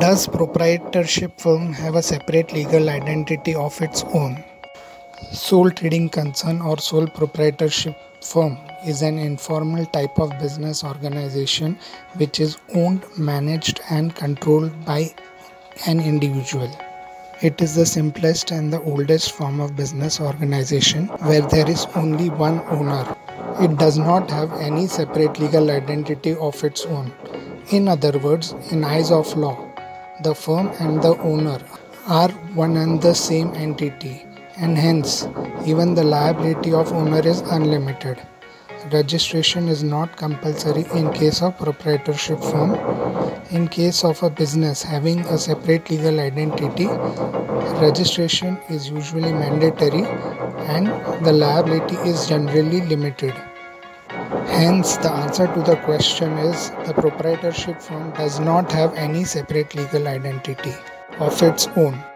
Does proprietorship firm have a separate legal identity of its own? Sole trading concern or sole proprietorship firm is an informal type of business organization which is owned, managed and controlled by an individual. It is the simplest and the oldest form of business organization where there is only one owner. It does not have any separate legal identity of its own. In other words, in eyes of law, the firm and the owner are one and the same entity, and hence even the liability of owner is unlimited. Registration is not compulsory in case of proprietorship firm. In case of a business having a separate legal identity, registration is usually mandatory and the liability is generally limited. Hence, the answer to the question is the proprietorship firm does not have any separate legal identity of its own.